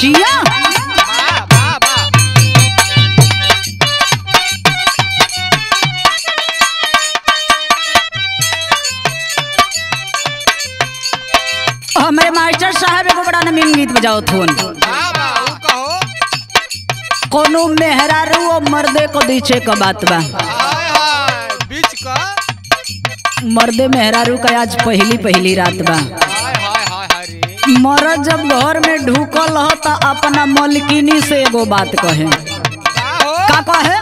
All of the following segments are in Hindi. जिया हमारे मास्टर साहब एगो बड़ा नमीन गीत बजाओ थोन। कोनो मेहरा रो मर्दे को दीछे का बात बा मर्दे मेहरारू का आज पहली रात बा। मर्द जब घर में ढूकल हो तो अपना मलकिनी से एगो बात कहे। का कहे?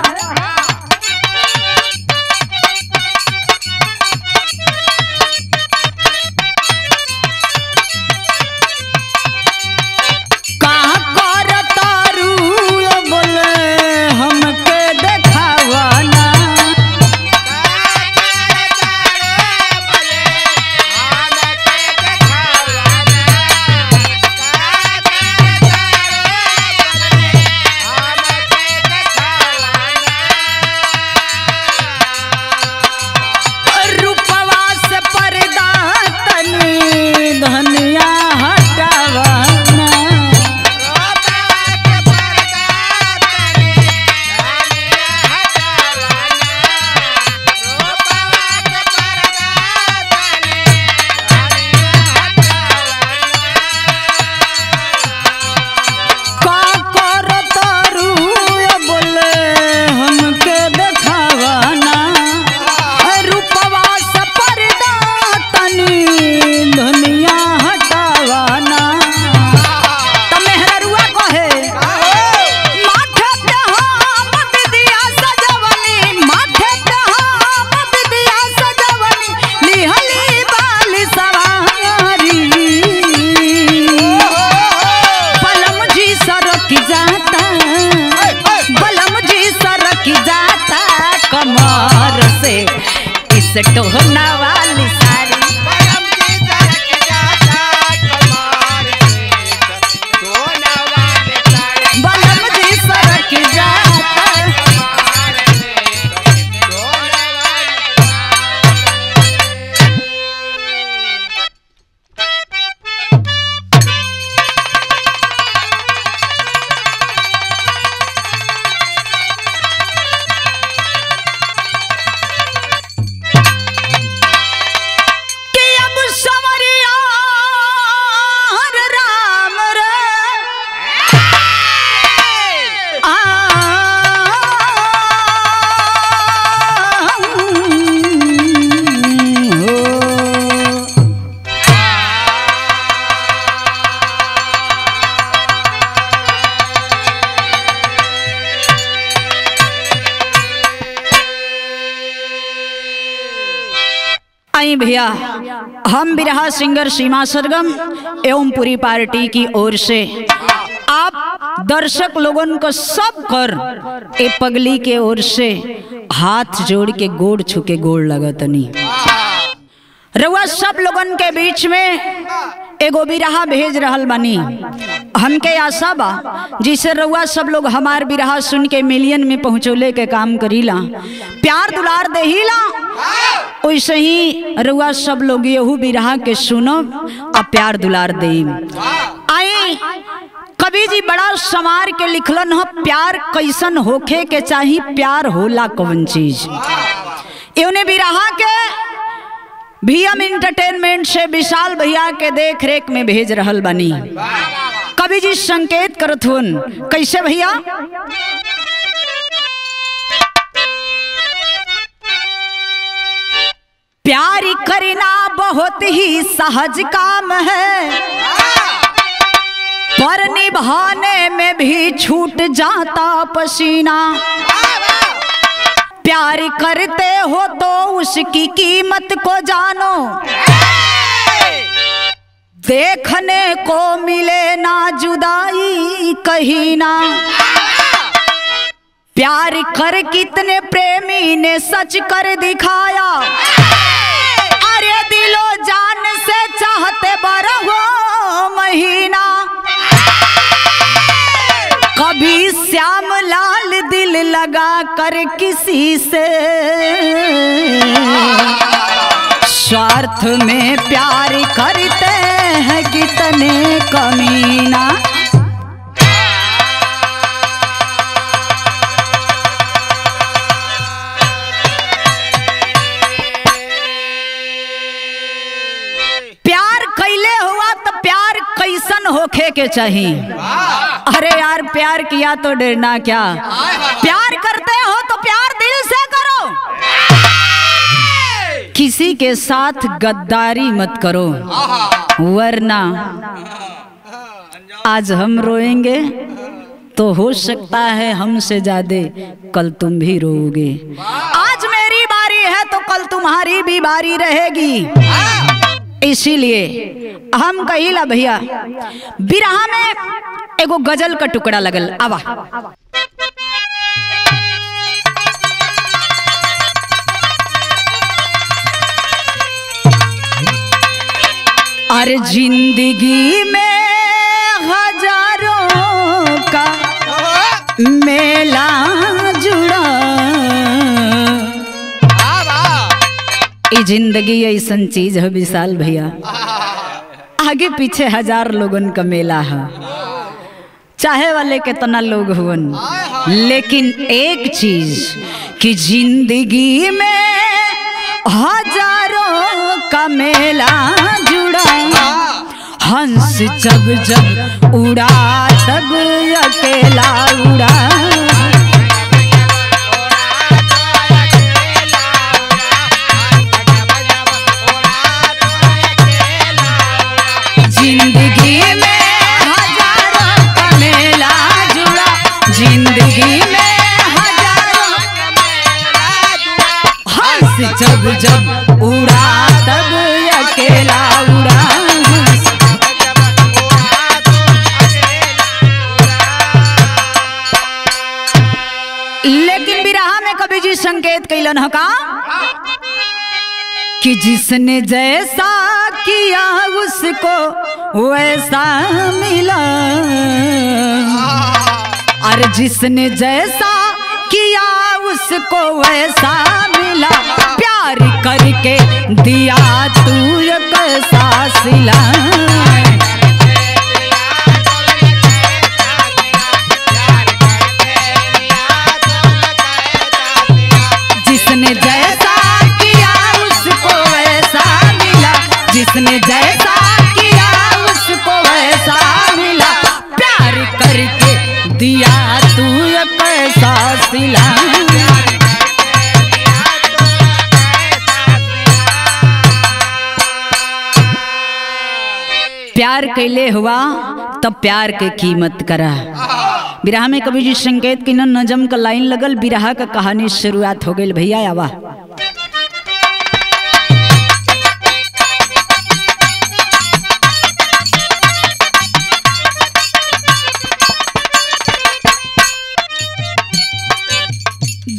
टोहना वाली सारी भैया। हम बिरहा सिंगर सीमा सरगम एवं पूरी पार्टी की ओर से आप दर्शक लोगों को सब कर ए पगली के ओर से हाथ जोड़ के गोड़ छुके गोड़ लगतनी रउआ सब लोगन के बीच में एगो बिरहा भेज रहल बनी। हमके आशा बा जिसे रउआ सब लोग हमार बिरहा सुन के मिलियन में पहुँचोले के काम करीला प्यार दुलार देहिला। वैसे ही रउआ सब लोग यहू बिरहा के सुनब आ प्यार दुलार देम। आई कवि जी बड़ा संवार के लिखलन हो प्यार कैसन होखे के चाही प्यार होला कौन चीज। इन्हें बिरहा के भीम इंटरटेनमेंट से विशाल भैया के देख रेख में भेज रहल बनी। कवि जी संकेत करथुन कैसे भैया? प्यार करना बहुत ही सहज काम है पर निभाने में भी छूट जाता पसीना। प्यार करते हो तो उसकी कीमत को जानो देखने को मिले ना जुदाई कहीं ना। प्यार कर कितने प्रेमी ने सच कर दिखाया अरे दिलो जान से चाहते बरहो महीना। कभी श्यामलाल दिल लगा कर किसी से स्वार्थ में प्यार करते हैं कितने कमीना। होखे के चाहिए। अरे यार प्यार किया तो डरना क्या, प्यार करते हो तो प्यार दिल से करो, किसी के साथ गद्दारी मत करो, वरना आज हम रोएंगे तो हो सकता है हमसे ज्यादा कल तुम भी रोओगे। आज मेरी बारी है तो कल तुम्हारी भी बारी रहेगी, इसीलिए हम कहिला भैया बिरहा में एगो गजल का टुकड़ा लगल। आवा अरे जिंदगी में हजारों का मेला जुड़ा, जिंदगी ऐसन चीज है विशाल भैया, आगे पीछे हजार लोगन का मेला है, चाहे वाले कितना लोग हुवन, लेकिन एक चीज कि जिंदगी में हजारों का मेला जुड़ा। हंस जब जब उड़ा तब अकेला उड़ा, जिंदगी में हजारों का मेला जुड़ा, जिंदगी में हजारों का मेला जुड़ा। हंस जब जब उड़ा तब अकेला उड़ा, हंस जब जब उड़ा तब अकेला उड़ा। लेकिन बिरहा में कभी जी संकेत कैलन हो का कि जिसने जैसा किया उसको वैसा मिला, और जिसने जैसा किया उसको वैसा मिला, प्यार करके दिया तू ये कैसा सिला। जिसने जैसा किया उसको वैसा मिला, जिसने जैसा दिया तू ये कैसा सिला। प्यार कैले हुआ तब प्यार के कीमत करा। बिरहा में कभी जी संकेत की नजम का लाइन लगल, बिरहा का कहानी शुरुआत हो गई भैया। आवा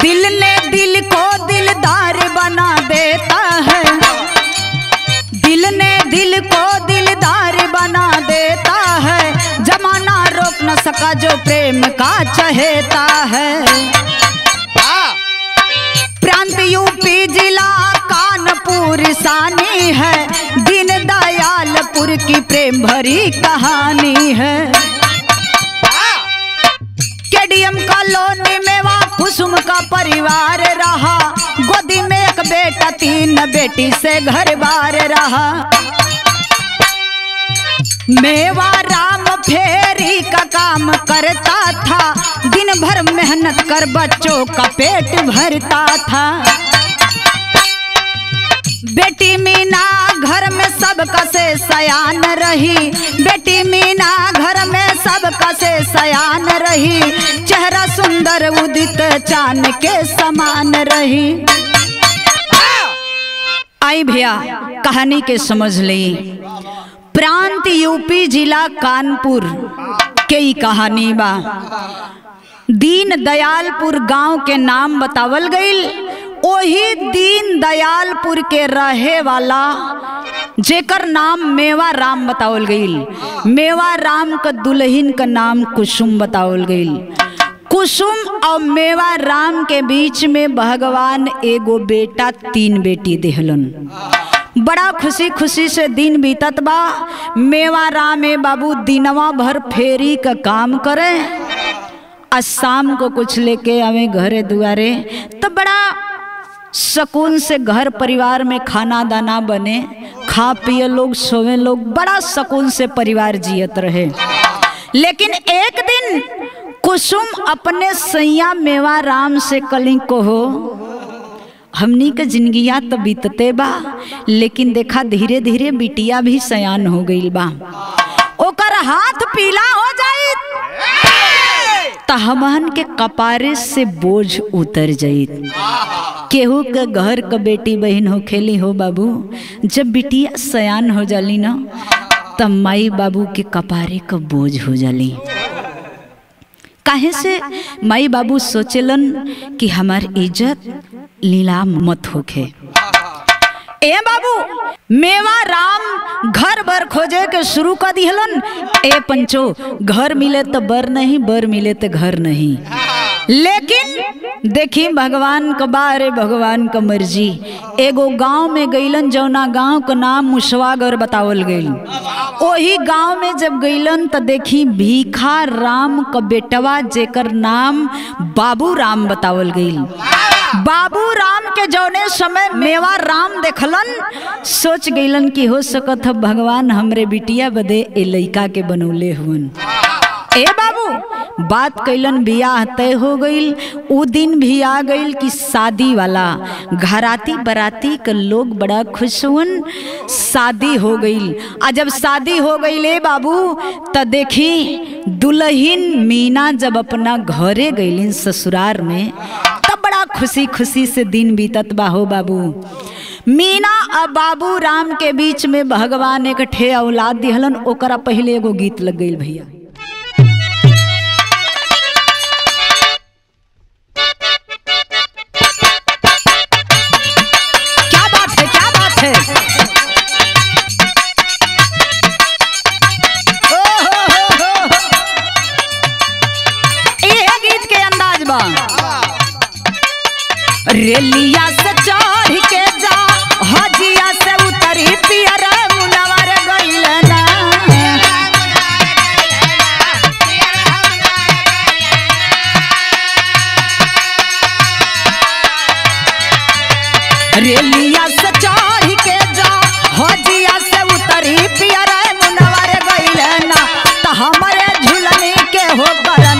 दिल ने दिल को दिलदार बना देता है, दिल ने दिल को दिलदार बना देता है, जमाना रोक न सका जो प्रेम का चहेता है। प्रांत यूपी जिला कानपुर सानी है, दीन दयालपुर की प्रेम भरी कहानी है। केडीएम कॉलोनी में वहाँ कुसुम का परिवार रहा, गोदी में एक बेटा 3 बेटी से घर बार रहा। मेवा राम फेरी का काम करता था, दिन भर मेहनत कर बच्चों का पेट भरता था। बेटी मीना घर में सबका से सयान रही, बेटी मीना घर में सबका से सयान रही, चेहरा सुंदर उदित चांद के समान रही। आई भैया कहानी के समझ ली, प्रांत यूपी जिला कानपुर कई कहानी बा। दीन दयालपुर गांव के नाम बतावल गई, वही दीन दयालपुर के रहे वाला जेकर नाम मेवा राम बतावल गईल, मेवा राम का दुल्हन का नाम कुसुम बतावल गईल। कुसुम और मेवा राम के बीच में भगवान एगो बेटा 3 बेटी देहलन। बड़ा खुशी खुशी से दिन बीतत बा। मेवा राम ए बाबू दिनवा भर फेरी का काम करे, शाम को कुछ लेके आवे घरे दुआरे, तो बड़ा सकून से घर परिवार में खाना दाना बने, खा पिए लोग, सोवे लोग, बड़ा सकून से परिवार जियत रहे। लेकिन एक दिन कुसुम अपने सैया मेवा राम से कली को हो, हमनी के जिंदगिया तो बीतते बा, लेकिन देखा धीरे धीरे बिटिया भी सयान हो गई बा, ओकर हाथ पीला हो जाए तो हमहन के कपारे से बोझ उतर जाए। केहू के घर का बेटी बहन हो खेली हो बाबू, जब बिटिया सयान हो जाली ना तब माई बाबू के कपारे का बोझ हो जाली। काहे से माई बाबू सोचेलन कि हमार इज्जत नीलाम मत होखे। ए बाबू मेवा राम घर भर खोजे के शुरू कर दिहलन, ए पंचो घर मिले तो बर नहीं, बर मिले तो घर नहीं। लेकिन देखी भगवान का बारे भगवान का मर्जी, एगो गांव में गईलन जौना गांव का नाम मुसवागर बतावल गई। वही गांव में जब गईलन तो देखी भीखा राम का बेटवा जेकर नाम बाबू राम बतावल गई। बाबू राम के जौने समय मेवा राम देखलन, सोच गईलन कि हो सकत है भगवान हमरे बिटिया बदे ए लइका के बनौले हुन। ए बाबू बात कैलन, बियाह तय हो गई। उ दिन भी आ गई कि शादी वाला, घराती बराती के लोग बड़ा खुश हुन, शादी हो गई। आ जब शादी हो गई ले बाबू तो देखी दुल्हन मीना जब अपना घरे गईलिन ससुराल में, तब बड़ा खुशी खुशी से दिन बीतत बा हो बाबू। मीना और बाबू राम के बीच में भगवान एक ठे औलाद दिहलन, ओकरा पहले एगो गीत लग गई भैया। रेलिया से चढ़ के जा, हजिया से उतरी पियर मुनवर गईलना, रेलिया से चढ़ के जा, हजिया से उतरी पियर मुनवर गईलना, तो हमारे झुलनी के हो करना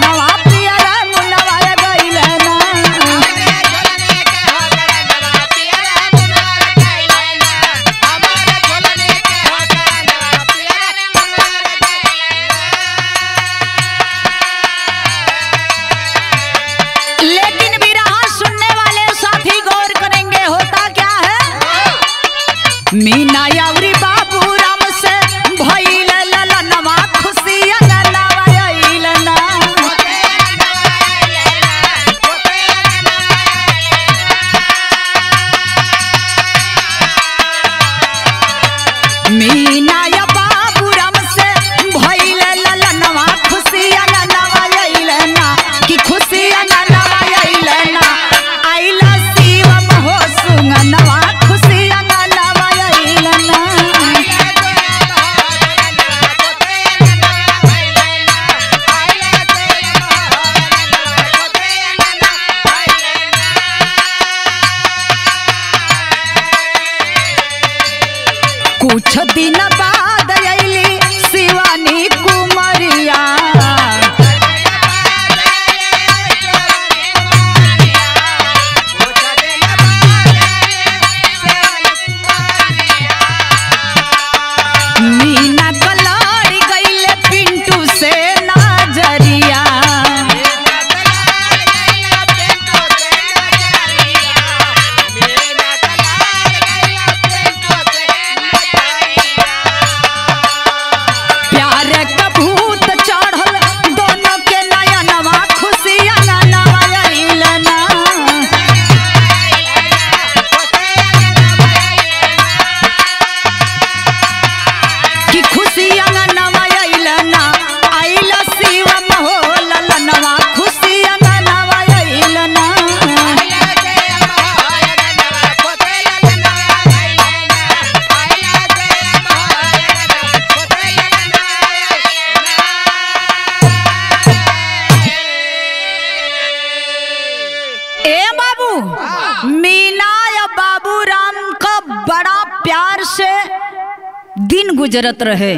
दिन गुजरत रहे।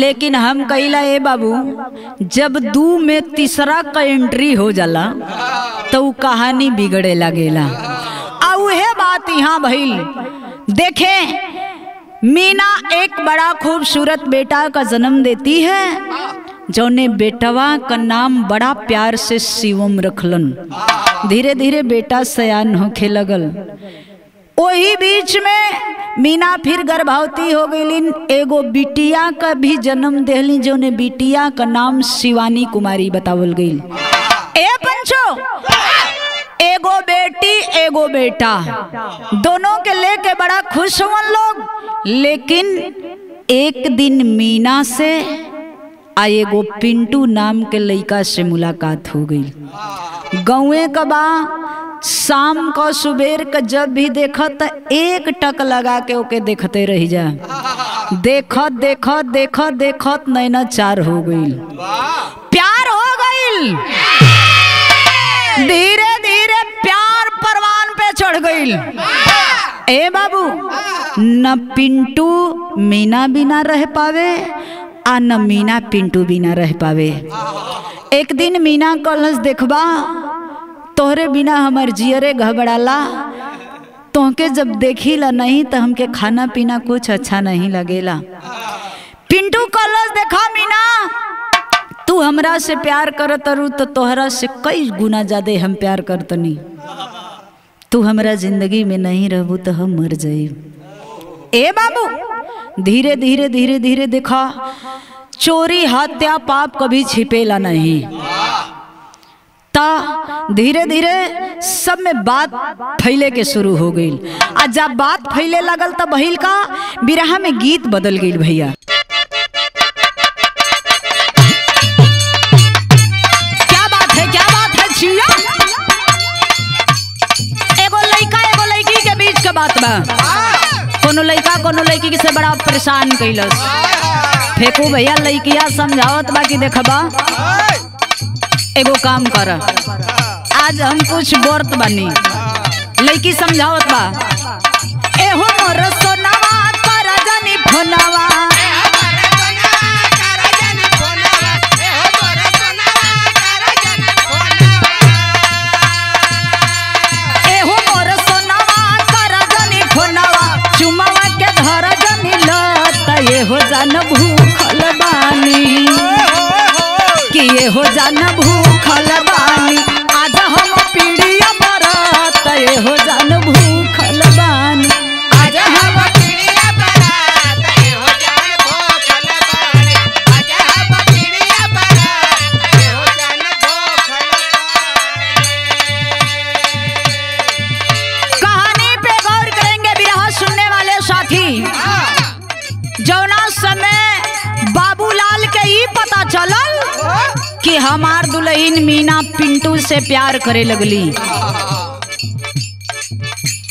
लेकिन हम कहिला ए बाबू, जब दू में तीसरा का एंट्री हो जाला तो वो कहानी बिगड़े लगेला। उहे बात यहाँ भइल। देखे मीना एक बड़ा खूबसूरत बेटा का जन्म देती है, जौने बेटवा का नाम बड़ा प्यार से शिवम रखलन। धीरे धीरे बेटा सयान होखे लगल। वही बीच में मीना फिर गर्भवती हो गईलीन, एगो बिटिया का भी जन्म देहली, जौने बिटिया का नाम शिवानी कुमारी बतावल गई। ए पंचो, एगो बेटी एगो बेटा दोनों के लेके बड़ा खुश हुए लोग। लेकिन एक दिन मीना से एगो पिंटू नाम के लड़का से मुलाकात हो गई। गाँवे का बा, शाम का सुबेर का जब भी देखत एक टक लगा के ओके देखते रह जा। देखत देखत देखत देखत नैना चार हो गई, प्यार हो गई। धीरे धीरे प्यार परवान पे चढ़ गई। ए बाबू, न पिंटू मीना बिना रह पावे आ न मीना पिंटू बिना रह पावे। एक दिन मीना कलस देखबा, तोहरे बिना हमार जियरे घबराला, तोहके जब देखीला नहीं तो हमके खाना पीना कुछ अच्छा नहीं लगेला। पिंटू कलस देखा, मीना तू हमरा से प्यार करत रू तो तोहरा से कई गुना ज्यादा हम प्यार करतनी। तू हमरा जिंदगी में नहीं रहबू तो हम मर जाइब। ए बाबू, धीरे धीरे धीरे धीरे देखा, चोरी हत्या पाप कभी छिपेला नहीं। ता धीरे धीरे सब में बात फैले के शुरू हो गई। आ जब बात फैले लगल तब भइल का बिरहा में गीत बदल गई भैया। बात बा, कोनो लड़का कोनो लड़की से बड़ा परेशान कैलस। फेंकू भैया लड़किया समझावत बा कि देखबा, एगो काम कर, आज हम कुछ व्रत बनी। लड़की समझावत बा, ए हो मोर सोनावा कर जनी फोनावा, हो जान भूखल बानी, कि ये हो जान भूखल बानी, आज हम पीढ़िया बरत, ये हो जान भूखल बानी, आज हम पीढ़िया बरत, ये हो जान भूखल बानी, आज हम पीढ़िया बरत, ये हो जान भूखल बानी। कहानी पे गौर करेंगे बिरहा सुनने वाले साथी। जौना समय बाबूलाल के ही पता चलल कि हमार दुल्हन मीना पिंटू से प्यार करे लगली,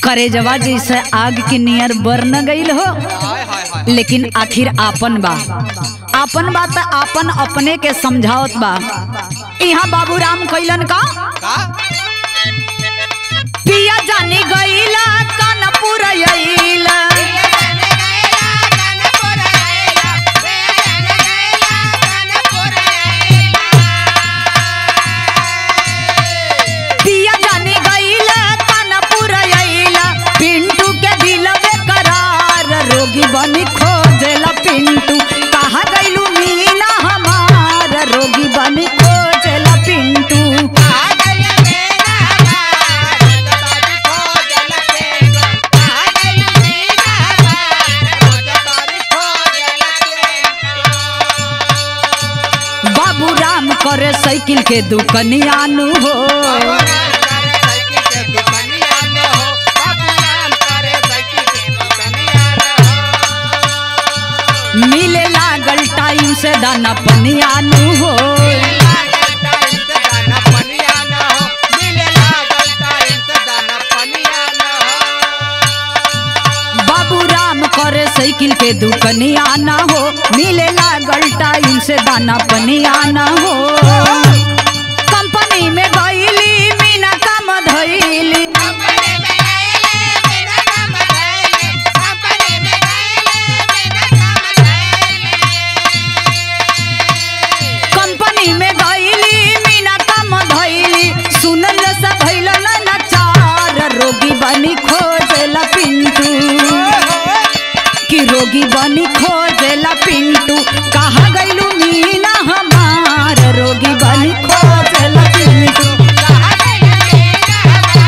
करे जवा जैसे आग के नियर बर न गई हो। लेकिन आखिर आपन बा, आपन बा तो आपन अपने के समझावत बा। यहाँ बाबूराम कैलन का पिया जानी गईला कानपुर आईला, बनी खोजेला पिंटू, कहा गईलू मीना हमार, रोगी बनी खोजेला पिंटू, कहा गईला मीना हमार, रोगी खोजेला पिंटू, कहा गईलू मीना हमार, रोगी खोजेला पिंटू। बाबूराम करे साइकिल के दुकनियानू हो, मिले लागल टाइम से दाना पनियानु हो, बाबूराम करे साइकिल के दुकनियाना हो, मिले लागल टाइम से दाना पनियाना हो। कंपनी में गईली मीना काम धईली, जोगी बनी खोजेला पिंटू कहा गईलू मीना हमार रोगी बनी खोजेला पिंटू कहा गईलू मीना हमार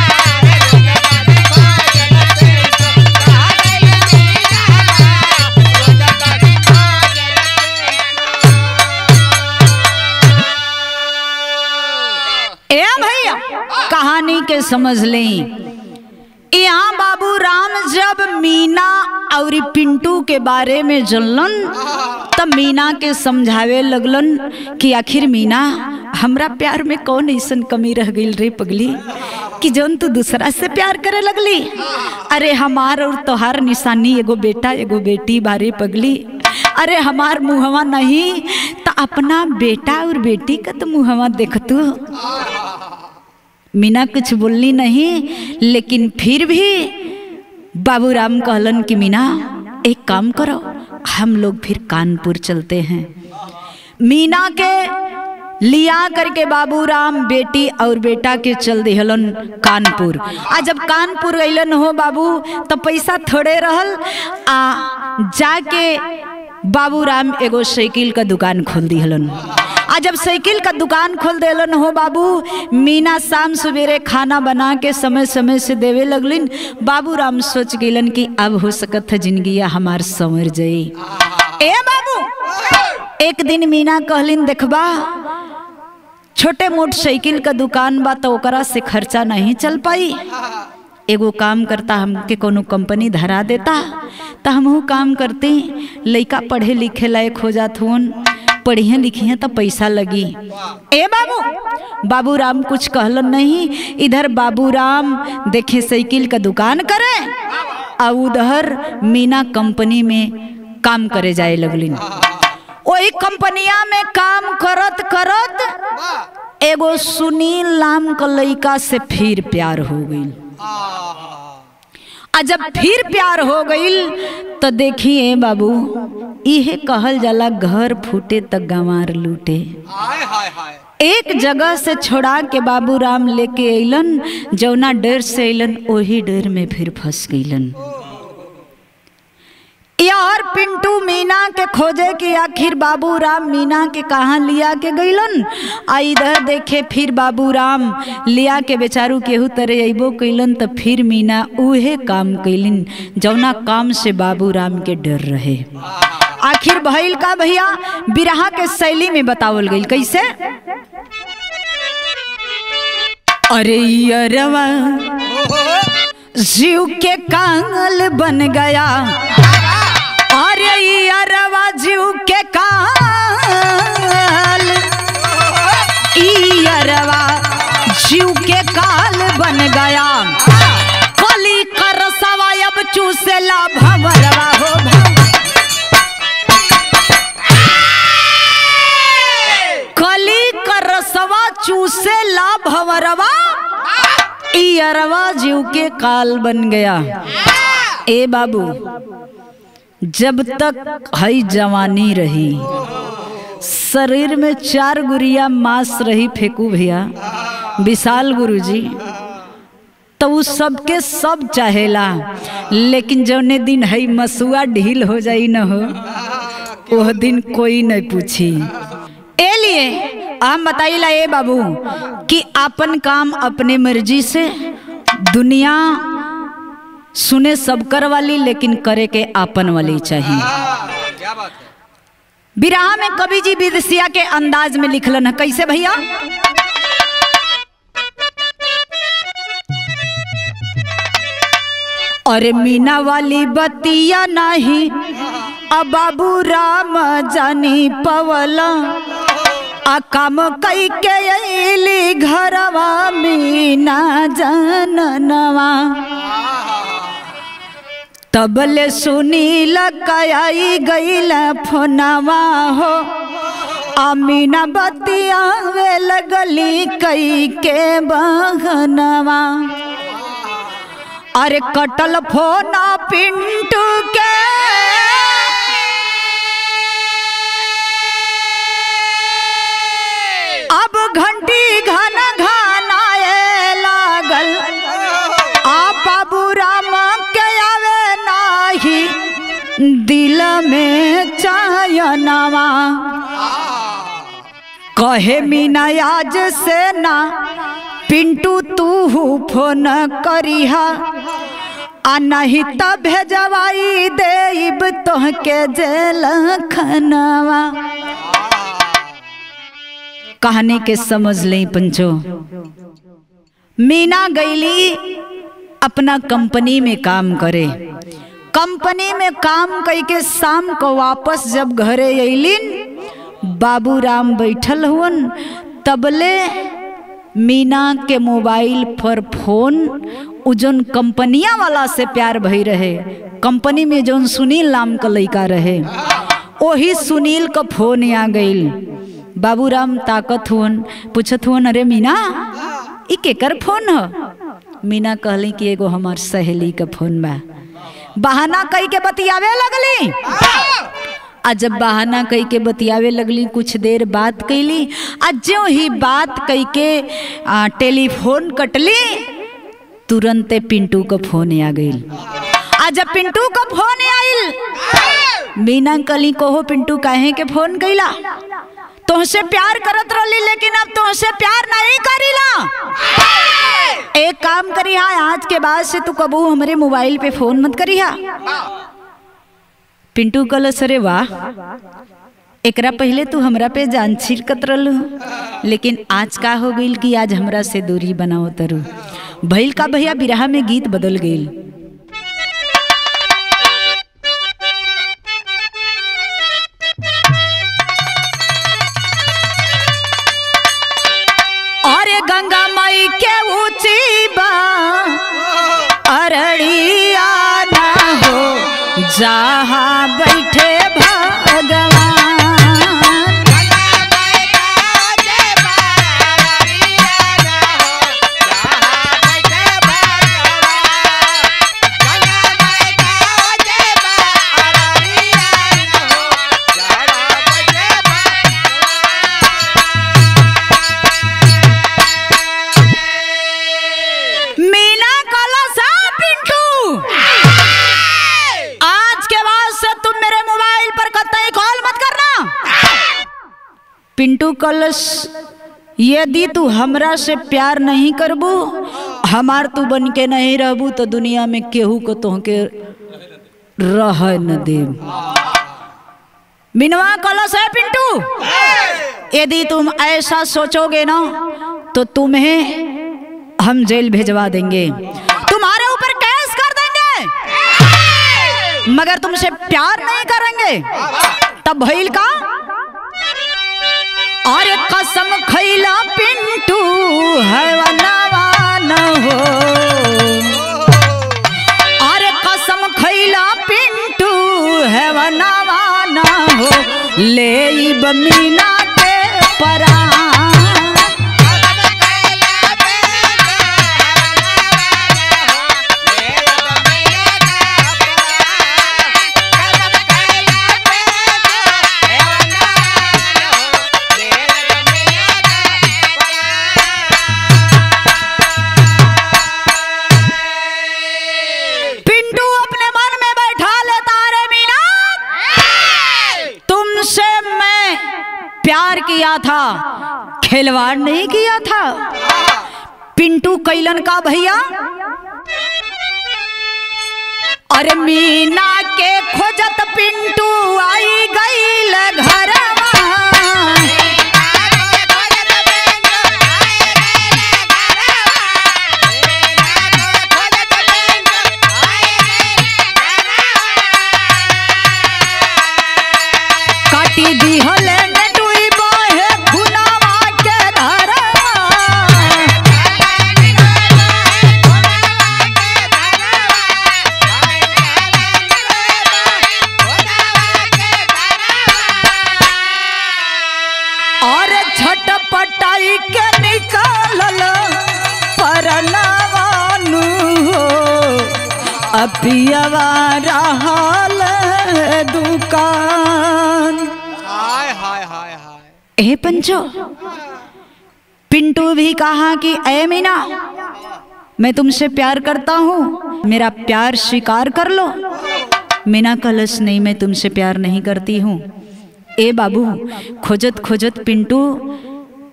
रोगी बनी खोजेला पिंटू कहा गईलू मीना हमार रोगी बनी खोजेला पिंटू। ए भैया कहानी के समझ लें। यहाँ बाबू राम जब मीना और पिंटू के बारे में जनलन तब मीना के समझावे लगलन कि आखिर मीना हमरा प्यार में कौन ऐसा कमी रह गई रे पगली कि जौन तू दूसरा से प्यार करे लगली। अरे हमार और तोहार निशानी एगो बेटा एगो बेटी बारे पगली। अरे हमार मुँहवा नहीं तो अपना बेटा और बेटी का तो मुँहवा देख तू। मीना कुछ बोलनी नहीं लेकिन फिर भी बाबूराम कहलन कि मीना एक काम करो हम लोग फिर कानपुर चलते हैं। मीना के लिया करके बाबूराम बेटी और बेटा के चल दिहलन कानपुर। आ जब कानपुर गईलन हो बाबू तो पैसा थोड़े रहल आ जाके बाबूराम एगो साइकिल का दुकान खोल दिहलन। आज जब साइकिल का दुकान खोल देलन हो बाबू मीना शाम सवेरे खाना बना के समय समय से देवे लगलिन। बाबूराम सोच गलन कि अब हो सकत है जिंदगी हमार संवर जाई। ए बाबू एक दिन मीना कहलिन देखबा छोटे मोट साइकिल का दुकान बा तो ओकरा से खर्चा नहीं चल पाई। एगो काम करता हमके कोनो कंपनी धरा देता तो हमहू काम करती। लइका पढ़े लिखे लायक हो जात होन पढ़िया लिखिया तो पैसा लगी। ए बाबू बाबूराम कुछ कहलन नहीं। इधर बाबूराम देखे साइकिल का दुकान करे और उधर मीना कंपनी में काम करे जाए लगलिन। वही कंपनिया में काम करत करत एगो सुनील नाम का लड़का से फिर प्यार हो गई। आ जब फिर प्यार हो गई तो देखिए बाबू यह कहल जाला घर फूटे तक गंवार लूटे। एक जगह से छोड़ा के बाबूराम लेके अलन जौना डर से अलन वही डर में फिर फंस गईलन। यार पिंटू मीना के खोजे कि आखिर बाबूराम मीना के कहाँ लिया के गईलन। आ इधर देखे फिर बाबूराम लिया के बेचारू केहू तरह अबो कैलन तो फिर मीना उहे काम कैलिन जौना काम से बाबूराम के डर रहे। आखिर भइल का भैया बिरहा के शैली में बतावल गई कैसे। अरे यरवा जीव के कांगल बन गया। अरे यारवा जीव के काल यारवा जीव के काल बन गया। कली कर सवा अब चूसेला भंवरवा हो कली कर सवा चूसेला भंवरवा यारवा जीव के काल बन गया। ए बाबू जब तक हई जवानी रही शरीर में चार गुरिया मांस रही फेंकू भैया विशाल गुरुजी तो वो सबके सब चाहेला लेकिन जौने दिन हई मसुआ ढील हो जाई न हो वह दिन कोई नहीं पूछी। ए लिए हम बताइला ए बाबू कि अपन काम अपने मर्जी से दुनिया सुने सब कर वाली लेकिन करे के आपन वाली चाहिए। बिरहा में कवि जी विदेशिया के अंदाज में लिखलन है कैसे भैया। अरे मीना वाली बतिया नहीं अब बाबू राम जानी पवला आ काम कई के अली घरवा मीना जाननवा तबले सुनील कयाई गईला फोनवा हो अमीना बतिया वेल गली कई के बहनवा। अरे कटल फोना पिंटू के अब घंटी घन घनाए लागल आ बाबू राम के आवे नाही दिल में चाहया नवा कहे मीना आज से ना पिंटू तू फोन करिहा आ नहीं तब भेजवाई देब तोहके जेल खनवा। कहानी के समझ ले पंचो। मीना गईली अपना कंपनी में काम करे। कंपनी में काम करके शाम को वापस जब घरे अलिन बाबूराम बैठल हुन तबले मीना के मोबाइल पर फोन उ जोन कंपनिया वाला से प्यार भई रहे, कंपनी में जोन सुनील नाम का लड़का रहे, वही सुनील का फोन आ गई। बाबूराम ताकत हुन पूछत हुन अरे मीना ई केकर फोन हो? मीना कहली कि एगो हमार सहेली का फोन बा। बहाना कई के बतियावे लगली। आ जब बहाना कई के बतियावे लगली कुछ देर बात कैली आ ज्यों ही बात कई के टेलीफोन कटली तुरंत पिंटू का फोन आ गई। आ जब पिंटू का फोन आइल मीना कली कहो पिंटू काहे के फोन कैला? तुमसे प्यार करत रही लेकिन अब तुमसे प्यार नहीं करीला। एक काम करिहा आज के बाद से तू कबू हमारे मोबाइल पे फोन मत करिहा। पिंटू कहल सरे वाह एकरा पहले तू हमरा पे जान छिड़कत रहलू लेकिन आज का हो गई कि आज हमरा से दूरी बनाओ तरु भैल का भैया बिरहा में गीत बदल गईल। गंगा माई के ऊंची बा अरड़िया ना हो जहाँ बैठे भगवान। पिंटू कलश यदि तू हमरा से प्यार नहीं करबू हमार तू बन के नहीं रहबू तो दुनिया में केहू को तुहके रह न दे। मिनवा कलश है पिंटू यदि तुम ऐसा सोचोगे ना तो तुम्हें हम जेल भेजवा देंगे, तुम्हारे ऊपर केस कर देंगे मगर तुमसे प्यार नहीं करेंगे तब भइल का। और कसम खैला पिंटू हैवान हो, और कसम खैला पिंटू हैवान हो ले बमीना के परा। प्यार किया था खिलवाड़ नहीं किया था। पिंटू कैलन का भैया अरे मीना के खोजत पिंटू आई गई घर। पियावा रहल दुकान हाय हाय हाय हाय। ए पंचो पिंटू भी कहा कि ए मीना मैं तुमसे प्यार करता हूँ मेरा प्यार स्वीकार कर लो मीना कलश नहीं, मैं तुमसे प्यार नहीं करती हूँ। ए बाबू खोजत खोजत पिंटू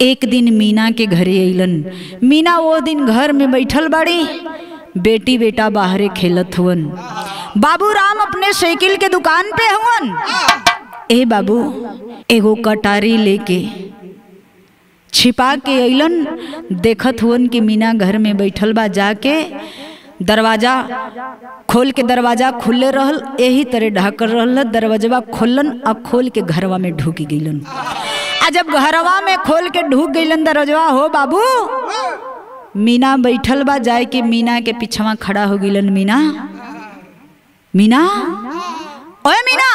एक दिन मीना के घरे अइलन। मीना वो दिन घर में बैठल बाड़ी, बेटी बेटा बाहरे खेलत हुवन। बाबू राम अपने साइकिल के दुकान पे हुवन। ए बाबू एगो कटारी लेके छिपा के अइलन, देखत हुवन कि मीना घर में बैठल बा। जाके दरवाजा खोल के, दरवाजा खुले रहल, यही तरह ढाकल रहल। दरवाजा खोलन और खोल के घरवा में ढूक गईलन। आ जब घरवा में खोल के ढूक गईलन दरवाजा, हो बाबू मीना बैठल बा। जाए के मीना के पीछवा खड़ा हो गईलन। मीना मीना, ओए मीना,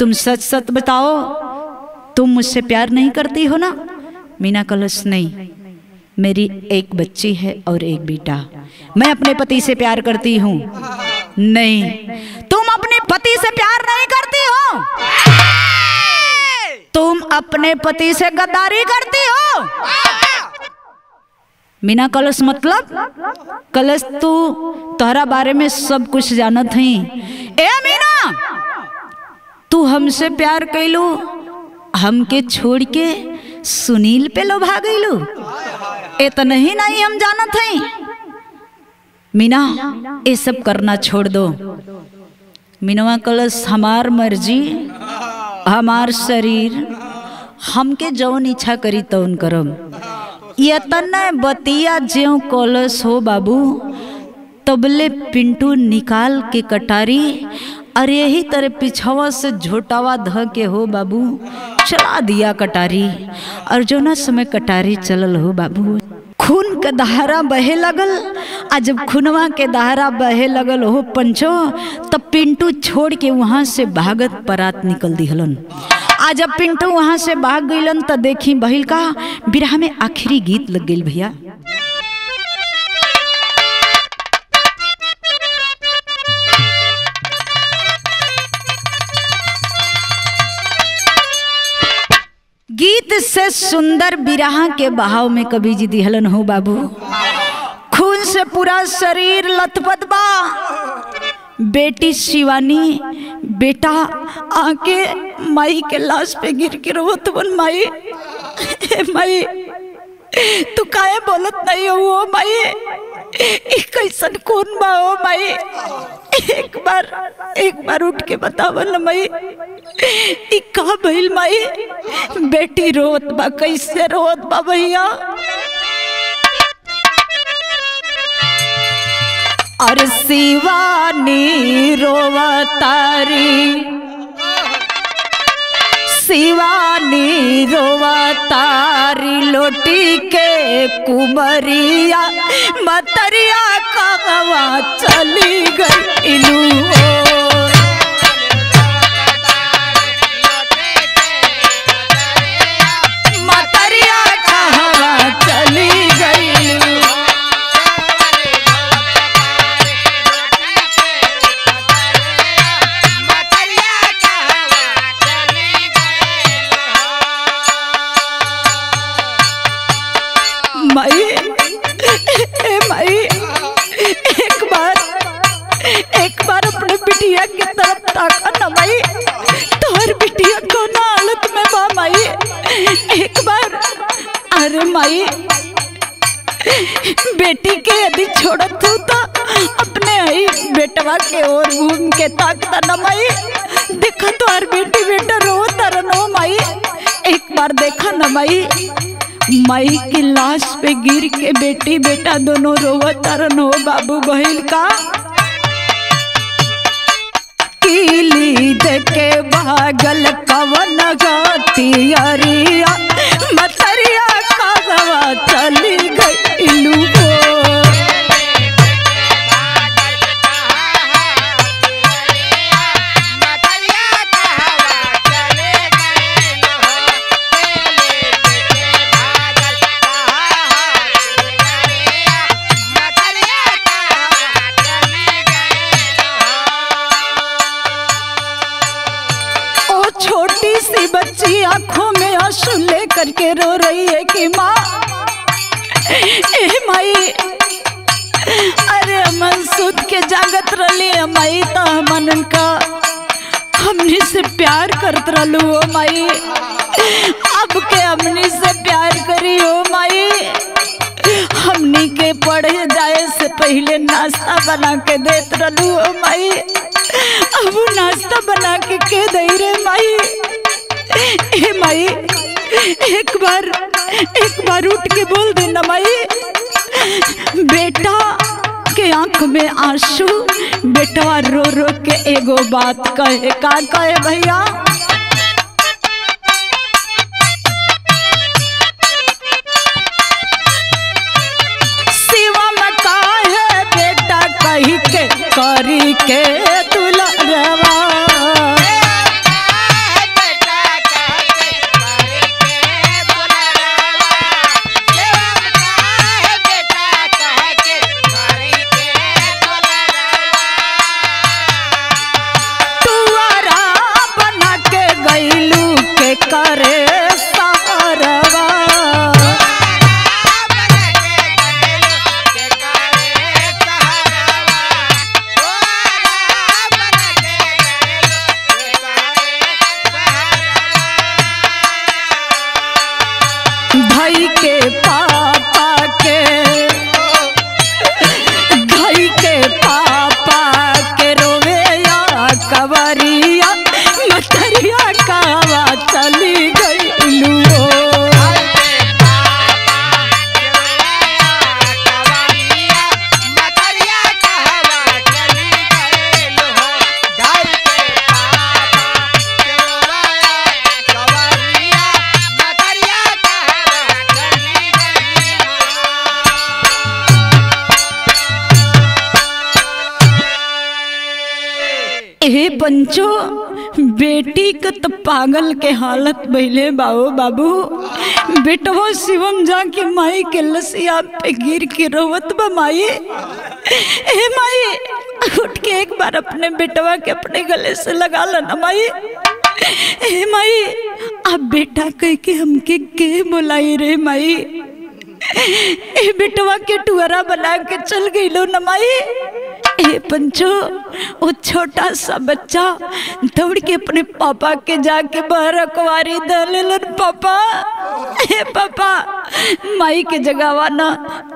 तुम सच सच बताओ, तुम मुझसे प्यार नहीं करती हो ना? मीना कलश नहीं, मेरी एक बच्ची है और एक बेटा, मैं अपने पति से प्यार करती हूँ। नहीं, तुम अपने पति से प्यार नहीं करती हो, तुम अपने पति से गद्दारी करती हो। मीना कलश मतलब कलश, तू तोहरा बारे में सब कुछ जानत है। ए मीना, तू हमसे प्यार कैलू, हमके छोड़ के सुनील पे लो भाग गईलू, इतना ही नहीं हम जानत हैं। मीना ये सब करना छोड़ दो। मीनवा कलश, हमार मर्जी, हमार शरीर, हमके जौन इच्छा करी तौन करब। इतना बतिया ज्यों कलश हो बाबू, तबले पिंटू निकाल के कटारी, अरे यही तरह पिछवा से झोटावा ध के हो बाबू चला दिया कटारी। और जो ना समय कटारी चलल हो बाबू, खून के दहारा बहे लगल। आ जब खूनवा के दहारा बहे लगल हो पंचो, तब पिंटू छोड़ के वहाँ से भागत परात निकल दिहलन। आ जब पिंटू वहाँ से भाग गईलन तो देखी बहिल का बिरहा में आखिरी गीत लग गई भैया। गीत से सुंदर बिरह के बहाव में कभी जी दिहलन हो बाबू। खून से पूरा शरीर लथपथ बा, बेटी शिवानी, बेटा आके माई के लाश पे गिर के रोत बन। माई माई तू काहे बोलत नहीं हो माई, कैसन कौन बा हो माई, एक बार उठ के बतावल माई, का भइल माई, बेटी रोत बा, कैसे रोत बा भैया। और शिवानी रोवतारी, शिवानी रोवतारी, लोटी के कुमरिया मतरिया कहवा चली गई लू। माई बेटी के यदि छोड़त हूँ तो अपने आई बेटवा के ओर घूम के ताकता न माई, देखा तो हर बेटी बेटा रोता रनो माई, एक बार देखा न माई, माई की लाश पे गिर के बेटी बेटा दोनों रोता रनो बाबू बहिल का। कीली देके भागल कवन गतियरिया मतरिया कहवा चली गई लू। बच्ची आंखों में आंसू लेकर के रो रही है कि माँ, ए माई अरे अमन सूद के जागत रही माई तो हमन का हमने से प्यार करत रहू हो माई। अब के हमने से प्यार करी हो माई। हमने के पढ़े जाए से पहले नाश्ता बना के देत रहू हो माई। अब नाश्ता बना के दे रे माई। ए माई एक बार उठ के बोल देना माई। बेटा के आंख में आंसू बेटा रो रो के एगो बात कहे का कहे भैया। शिवम का है बेटा कही के करी के तुला पंचो बेटी का तो पागल के हालत भैले बाबू बाबू। बेटवा शिवम जा के माई के लसिया पे गिर के रोवत बा माई। ए माई उठ के एक बार अपने बेटवा के अपने गले से लगा लेना माई। ए माई अब बेटा कह के हमके के बुलाई रे माई। ए बेटवा के टुअरा बना के चल गई लो न माई। ए पंचो वो छोटा सा बच्चा दौड़ के अपने पापा के जाके बाहर कुवारी दलन पापा। ए पापा माई के जगावा ना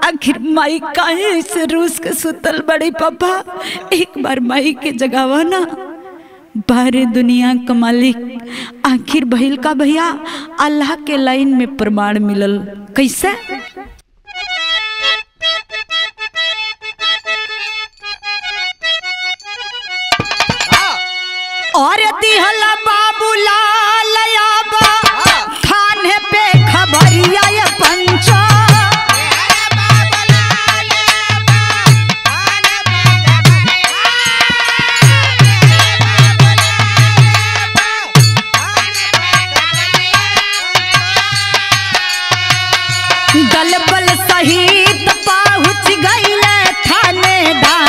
आखिर माई काहे से रूस के सुतल बड़ी पापा। एक बार माई के जगावा ना। बाहरे दुनिया का मालिक आखिर भइल का भैया अल्लाह के लाइन में प्रमाण मिलल कैसे। और यदि हला बाबू लालया बा खाने पे खबरिया ये पंचा गलबल सहित पहुँच गई थाने डाल।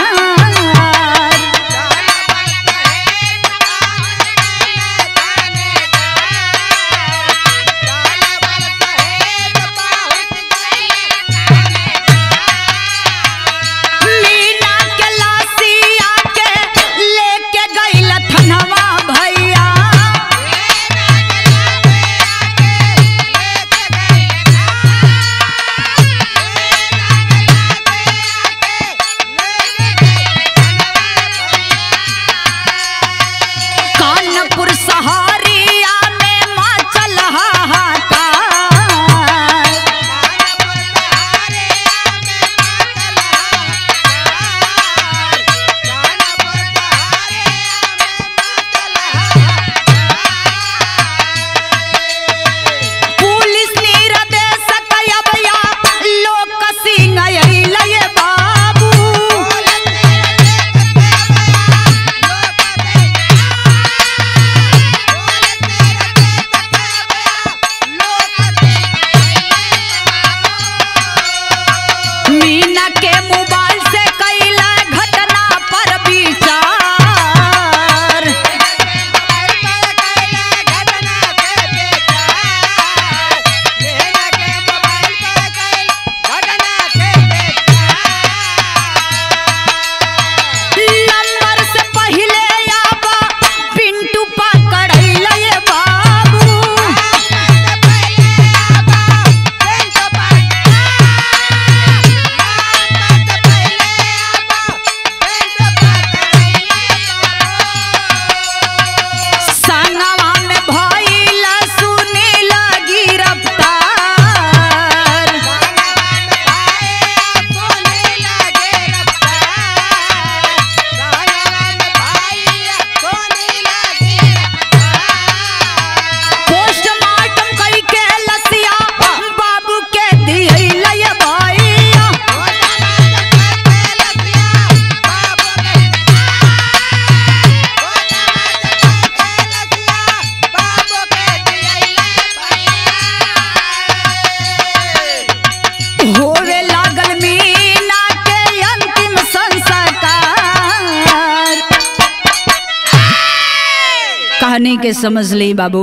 कहानी के समझ ली बाबू।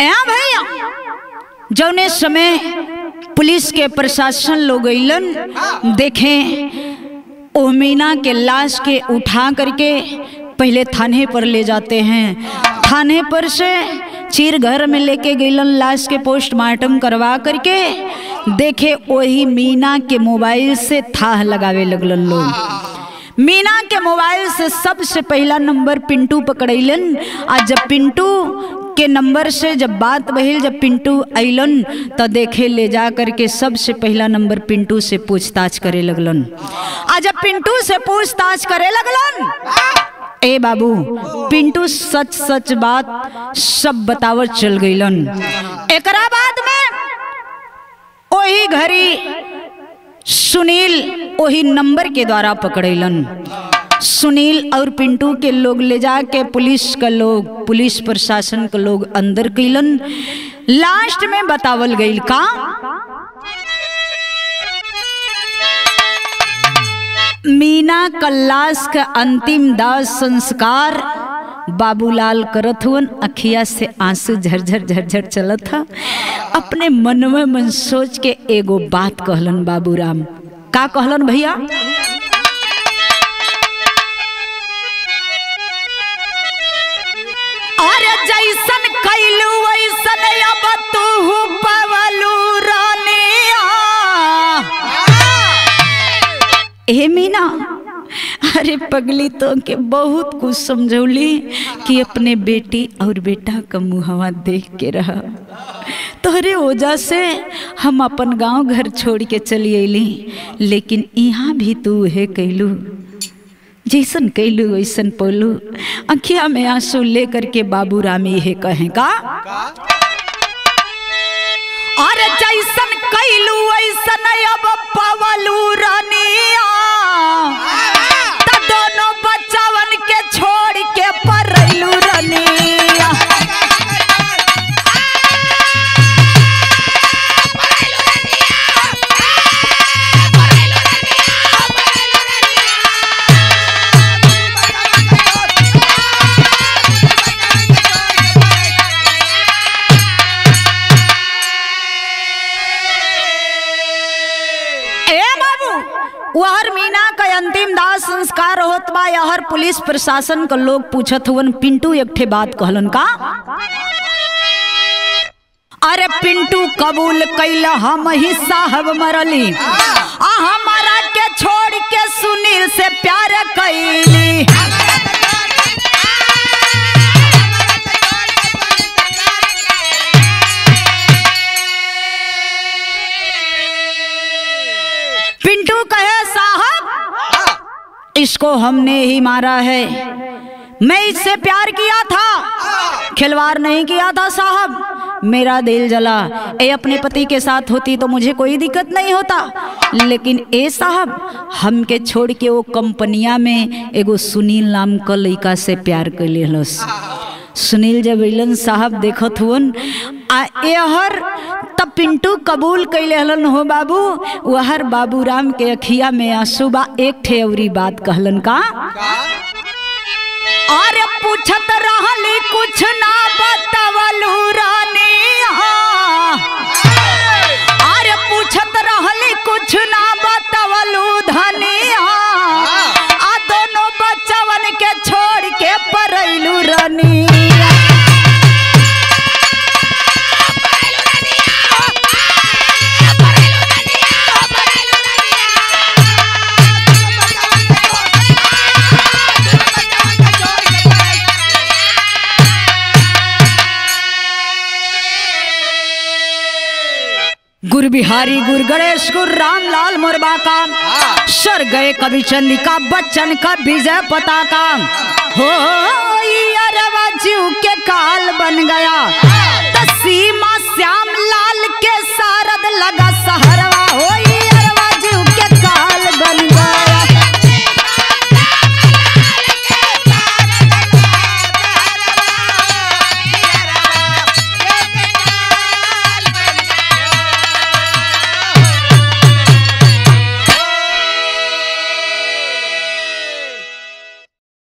ए भैया जौने समय पुलिस के प्रशासन लोग अलन देखे ओ मीना के लाश के उठा करके पहले थाने पर ले जाते हैं। थाने पर से चीर घर में लेके गईलन, लाश के पोस्टमार्टम करवा करके देखे वही मीना के मोबाइल से थाह लगावे लगलन लोग। मीना के मोबाइल से सबसे पहला नंबर पिंटू पकड़ैलन। आज जब पिंटू के नंबर से जब बात बहिल, जब पिंटू अलन तो देखे ले जा करके सबसे पहला नंबर पिंटू से पूछताछ करे लगलन। आज जब पिंटू से पूछताछ करे लगलन, ए बाबू पिंटू सच सच बात सब बतावर चल गईलन। एकरा बाद में ओही घड़ी सुनील ओही नंबर के द्वारा पकड़ेलन। सुनील और पिंटू के लोग ले जाके पुलिस का लोग, पुलिस प्रशासन के लोग अंदर गईलन। लास्ट में बतावल गईल का मीना का लाश का अंतिम दाह संस्कार बाबूलाल करत हुन। अखिया से आंसू झरझर झरझर चलत था। अपने मनवा मन सोच के एगो बात कहलन बाबूराम। का कहलन भैया? अरे जैसन कैलू वैसन अब तू पवलू रानिया। ए मीना अरे पगली तो के बहुत कुछ समझौली कि अपने बेटी और बेटा का मुहावा देख के रहा। तोहरे वजह से हम अपन गांव घर छोड़ के चली अली, लेकिन यहाँ भी तू है कैलू जैसन कैलू वैसन पोलू। अखिया में आंसू लेकर के बाबू रामी है कहें का और जैसन कैलू वैसन अब पवलू रानिया। दोनों बच्चावन के छोड़ के परलू रानिया। वहर मीना का अंतिम दाह संस्कार होत बा। यहर पुलिस प्रशासन का लोग पूछत हुवन। पिंटू एक ठे बात कहलन का अरे पिंटू कबूल कैला हम ही साहब मरली, हमारा के छोड़ के सुनील से प्यार कैली। पिंटू कहे साहब इसको हमने ही मारा है, मैं इससे प्यार किया था, खिलवाड़ नहीं किया था साहब, मेरा दिल जला। ए अपने पति के साथ होती तो मुझे कोई दिक्कत नहीं होता, लेकिन ए साहब हमके छोड़ के वो कंपनिया में एगो सुनील नाम का लड़का से प्यार कर लेलस। सुनील जब इलन साहब देखत हुवन आ एहर तब पिंटू कबूल कैले हलन हो बाबू। वहर बाबूराम के अखिया में आंसू बा। एक ठे औरी बात कहलन का अरे पूछत रहली कुछ ना बतावलू रानिया। अरे पूछत रहली कुछ ना बतावलू धनिया। आ दोनों बच्चवन के छोड़ के परलू रानी। गुरु बिहारी गुरु गणेश गुरु रामलाल मोरबा का सर गए कवि चंदिका बच्चन का विजय पताका। हो अरवा जीव के काल बन गया तो सीमा श्याम लाल के